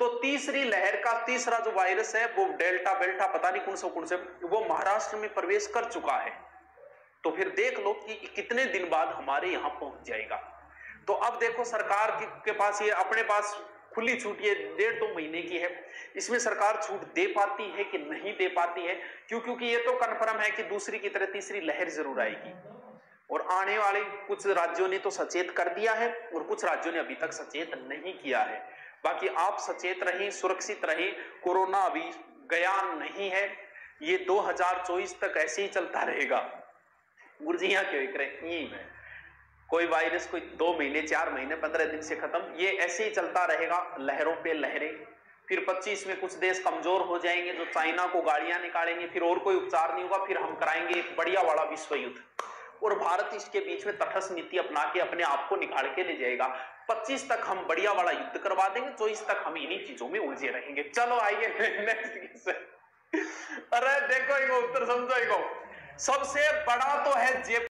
तो तीसरी लहर का तीसरा जो वायरस है वो डेल्टा बेल्टा पता नहीं कौन से वो महाराष्ट्र में प्रवेश कर चुका है। तो फिर देख लो कि कितने दिन बाद हमारे यहां पहुंच जाएगा। तो अब देखो सरकार के पास ये अपने पास खुली छूट ये 1.5-2 महीने की है, इसमें सरकार छूट दे पाती है कि नहीं दे पाती है, क्योंकि ये तो कन्फर्म है कि दूसरी की तरह तीसरी लहर जरूर आएगी। और आने वाले कुछ राज्यों ने तो सचेत कर दिया है और कुछ राज्यों ने अभी तक सचेत नहीं किया है। बाकी आप सचेत रहें, सुरक्षित रहें, कोरोना अभी गया नहीं है, ये 2024 तक ऐसे ही चलता रहेगा। गुर्जियां क्यों एक रही है, कोई वायरस कोई 2 महीने 4 महीने 15 दिन से खत्म, ये ऐसे ही चलता रहेगा, लहरों पे लहरें। फिर 25 में कुछ देश कमजोर हो जाएंगे तो चाइना को गाड़ियां निकालेंगे, फिर और कोई उपचार नहीं होगा, फिर हम कराएंगे एक बढ़िया वाला विश्व युद्ध और भारत इसके बीच में तटस्थ नीति अपना के अपने आप को निकाल के ले जाएगा। 25 तक हम बढ़िया वाला युद्ध करवा देंगे, 24 तक हम इन्हीं चीजों में उलझे रहेंगे। चलो आइए नेक्स्ट। अरे देखो, एक उत्तर समझो, सबसे बड़ा तो है